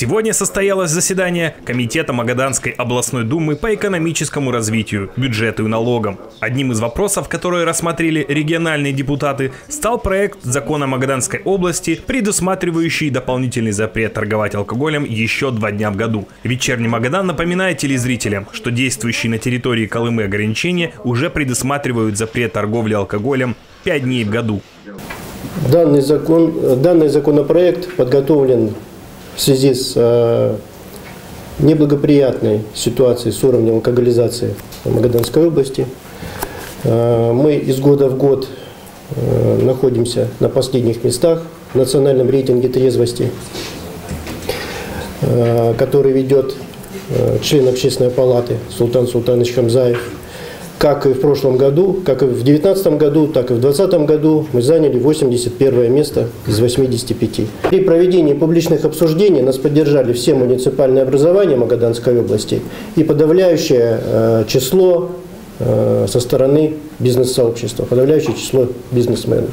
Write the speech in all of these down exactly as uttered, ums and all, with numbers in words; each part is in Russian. Сегодня состоялось заседание Комитета Магаданской областной думы по экономическому развитию, бюджету и налогам. Одним из вопросов, которые рассмотрели региональные депутаты, стал проект закона Магаданской области, предусматривающий дополнительный запрет торговать алкоголем еще два дня в году. Вечерний Магадан напоминает телезрителям, что действующие на территории Колымы ограничения уже предусматривают запрет торговли алкоголем пять дней в году. Данный закон, данный законопроект подготовлен в связи с неблагоприятной ситуацией с уровнем алкоголизации в Магаданской области. Мы из года в год находимся на последних местах в национальном рейтинге трезвости, который ведет член Общественной палаты Султан Султанович Хамзаев. Как и в прошлом году, как и в две тысячи девятнадцатом году, так и в две тысячи двадцатом году мы заняли восемьдесят первое место из восьмидесяти пяти. При проведении публичных обсуждений нас поддержали все муниципальные образования Магаданской области и подавляющее число со стороны бизнес-сообщества, подавляющее число бизнесменов.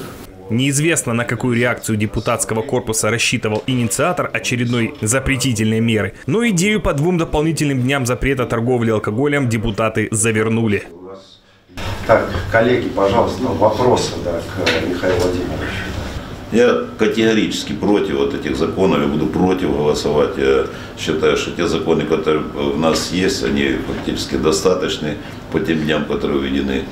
Неизвестно, на какую реакцию депутатского корпуса рассчитывал инициатор очередной запретительной меры, но идею по двум дополнительным дням запрета торговли алкоголем депутаты завернули. Так, коллеги, пожалуйста, ну, вопросы да, к Михаилу Владимировичу. Я категорически против вот этих законов, я буду против голосовать. Я считаю, что те законы, которые у нас есть, они практически достаточны по тем дням, которые введены.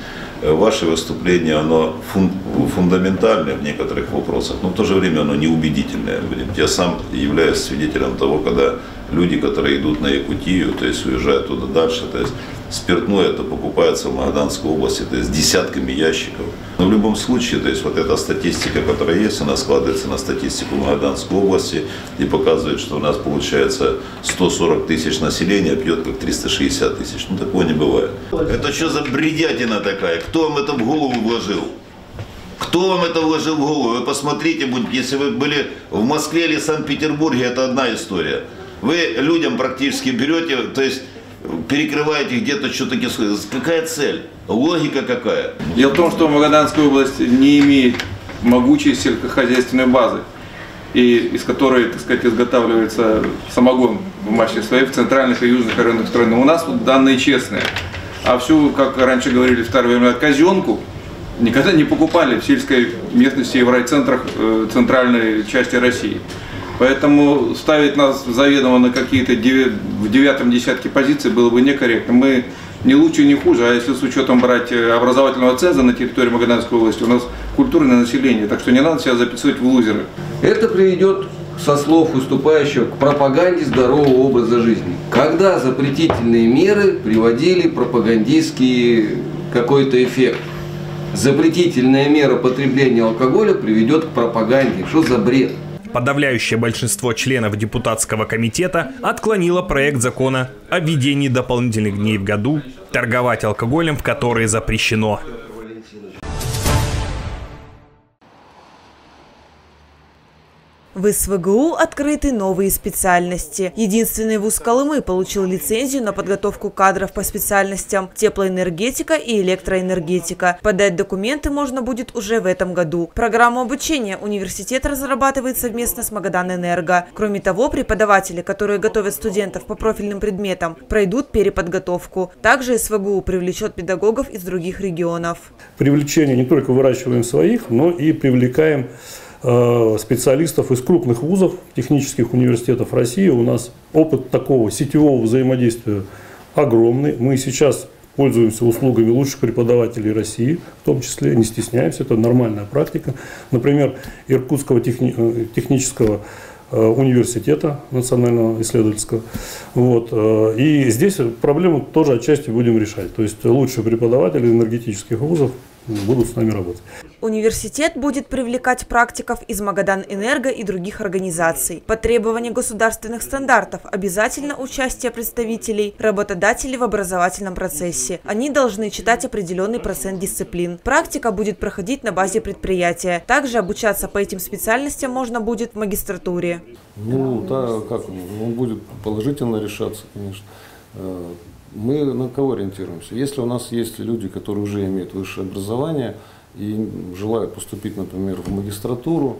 Ваше выступление, оно фун фундаментальное в некоторых вопросах, но в то же время оно неубедительное. Я сам являюсь свидетелем того, когда люди, которые идут на Якутию, то есть уезжают туда дальше, то есть спиртное это покупается в Магаданской области, то есть десятками ящиков. Но в любом случае, то есть вот эта статистика, которая есть, она складывается на статистику Магаданской области и показывает, что у нас получается сто сорок тысяч населения пьет как триста шестьдесят тысяч. Ну такого не бывает. Это что за бредятина такая? Кто вам это в голову вложил? Кто вам это вложил в голову? Вы посмотрите, если вы были в Москве или Санкт-Петербурге, это одна история. Вы людям практически берете, то есть перекрываете где-то что-то. Какая цель? Логика какая? Дело в том, что Магаданская область не имеет могучей сельскохозяйственной базы, и из которой, так сказать, изготавливается самогон в массе своей в центральных и южных районах страны. У нас вот данные честные. А всю, как раньше говорили в старые времена, казенку никогда не покупали в сельской местности и в райцентрах центральной части России. Поэтому ставить нас заведомо на какие-то в девятом десятке позиций было бы некорректно. Мы не лучше, не хуже, а если с учетом брать образовательного ценза на территории Магаданской области, у нас культурное население, так что не надо себя записывать в лузеры. Это приведет, со слов выступающего, к пропаганде здорового образа жизни. Когда запретительные меры приводили пропагандистский какой-то эффект? Запретительная мера потребления алкоголя приведет к пропаганде. Что за бред? Подавляющее большинство членов депутатского комитета отклонило проект закона о введении дополнительных дней в году торговать алкоголем, в которые запрещено. В эс вэ гэ у открыты новые специальности. Единственный вуз Колымы получил лицензию на подготовку кадров по специальностям теплоэнергетика и электроэнергетика. Подать документы можно будет уже в этом году. Программу обучения университет разрабатывает совместно с Магаданэнерго. Кроме того, преподаватели, которые готовят студентов по профильным предметам, пройдут переподготовку. Также эс вэ гэ у привлечет педагогов из других регионов. Привлечение не только выращиваем своих, но и привлекаем специалистов из крупных вузов, технических университетов России. У нас опыт такого сетевого взаимодействия огромный. Мы сейчас пользуемся услугами лучших преподавателей России, в том числе, не стесняемся, это нормальная практика. Например, Иркутского техни- технического университета национального исследовательского. Вот. И здесь проблему тоже отчасти будем решать. То есть лучшие преподаватели энергетических вузов будут с нами работать. Университет будет привлекать практиков из Магаданэнерго и других организаций. По требованию государственных стандартов обязательно участие представителей работодателей в образовательном процессе. Они должны читать определенный процент дисциплин. Практика будет проходить на базе предприятия. Также обучаться по этим специальностям можно будет в магистратуре. Ну да, как он будет положительно решаться, конечно. Мы на кого ориентируемся? Если у нас есть люди, которые уже имеют высшее образование и желают поступить, например, в магистратуру,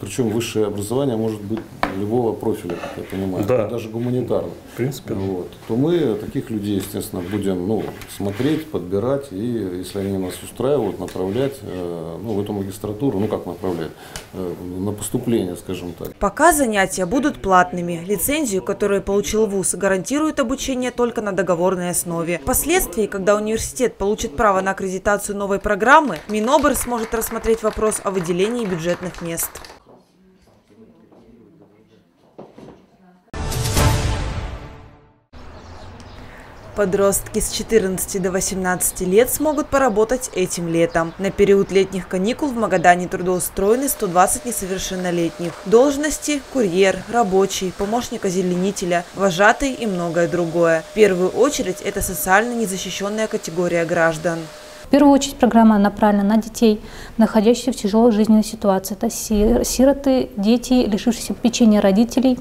Причем высшее образование может быть любого профиля, как я понимаю, да. даже гуманитарно. В принципе. Вот. То мы таких людей, естественно, будем ну, смотреть, подбирать, и если они нас устраивают, направлять ну, в эту магистратуру, ну как направлять, на поступление, скажем так. Пока занятия будут платными. Лицензию, которую получил вуз, гарантирует обучение только на договорной основе. Впоследствии, когда университет получит право на аккредитацию новой программы, Минобр сможет рассмотреть вопрос о выделении бюджетных мест. Подростки с четырнадцати до восемнадцати лет смогут поработать этим летом. На период летних каникул в Магадане трудоустроены сто двадцать несовершеннолетних. Должности – курьер, рабочий, помощник озеленителя, вожатый и многое другое. В первую очередь это социально незащищенная категория граждан. В первую очередь программа направлена на детей, находящихся в тяжелой жизненной ситуации. Это сироты, дети, лишившиеся попечения родителей.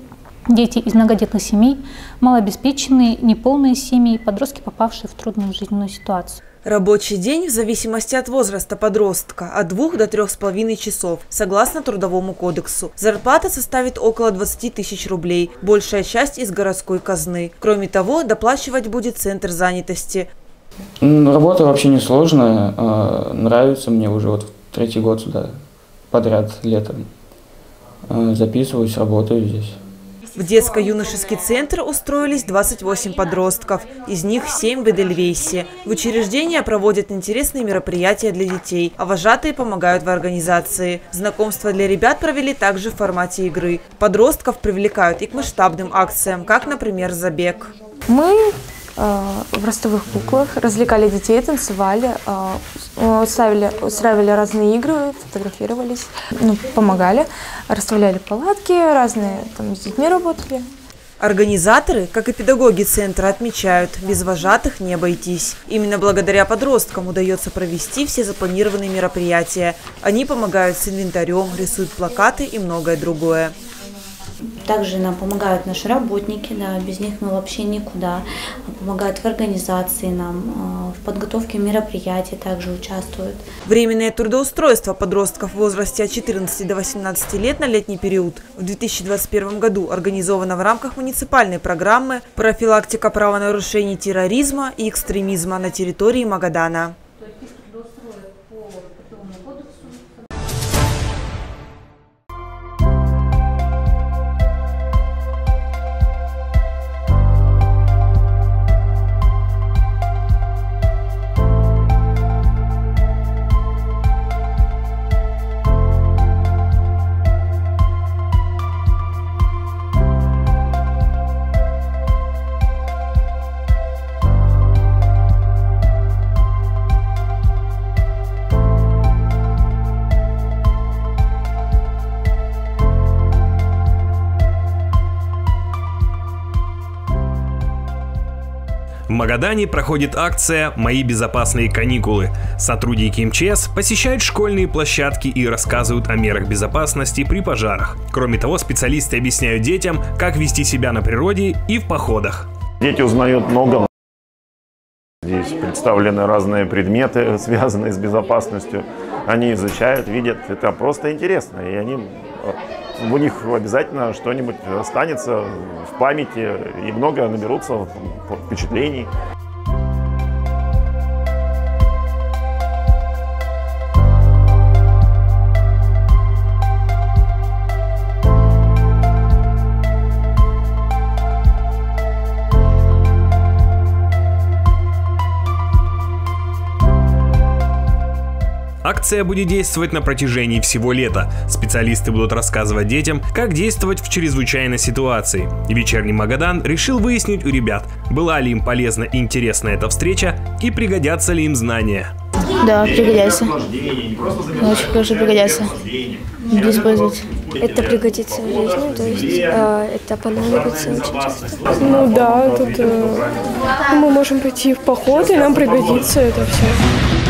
Дети из многодетных семей, малообеспеченные, неполные семьи, подростки, попавшие в трудную жизненную ситуацию. Рабочий день в зависимости от возраста подростка от двух до трех с половиной часов, согласно Трудовому кодексу. Зарплата составит около двадцати тысяч рублей, большая часть из городской казны. Кроме того, доплачивать будет центр занятости. Работа вообще несложная, нравится мне уже вот третий год сюда подряд летом. Записываюсь, работаю здесь. В детско-юношеский центр устроились двадцать восемь подростков, из них семь в Эдельвейси. В учреждении проводят интересные мероприятия для детей, а вожатые помогают в организации. Знакомства для ребят провели также в формате игры. Подростков привлекают и к масштабным акциям, как, например, забег. Мы э, в ростовых куклах развлекали детей, танцевали, э, ставили, устраивали разные игры, фотографировались, ну, помогали, расставляли палатки, разные там, с детьми работали. Организаторы, как и педагоги центра, отмечают, без вожатых не обойтись. Именно благодаря подросткам удается провести все запланированные мероприятия. Они помогают с инвентарем, рисуют плакаты и многое другое. Также нам помогают наши работники, да, без них мы вообще никуда. Помогают в организации нам, в подготовке мероприятий также участвуют. Временное трудоустройство подростков в возрасте от четырнадцати до восемнадцати лет на летний период в две тысячи двадцать первом году организовано в рамках муниципальной программы «Профилактика правонарушений терроризма и экстремизма на территории Магадана». В Магадане проходит акция «Мои безопасные каникулы». Сотрудники МЧС посещают школьные площадки и рассказывают о мерах безопасности при пожарах. Кроме того, специалисты объясняют детям, как вести себя на природе и в походах. Дети узнают много. Здесь представлены разные предметы, связанные с безопасностью. Они изучают, видят. Это просто интересно. И они, у них обязательно что-нибудь останется в памяти и много наберутся впечатлений. Акция будет действовать на протяжении всего лета. Специалисты будут рассказывать детям, как действовать в чрезвычайной ситуации. Вечерний Магадан решил выяснить у ребят, была ли им полезна и интересна эта встреча и пригодятся ли им знания. Да, пригодятся. Очень хорошо пригодятся. Буду использовать. Это пригодится в жизни, то есть э, это понадобится очень часто. Ну да, тут э, мы можем пойти в поход и нам пригодится это все.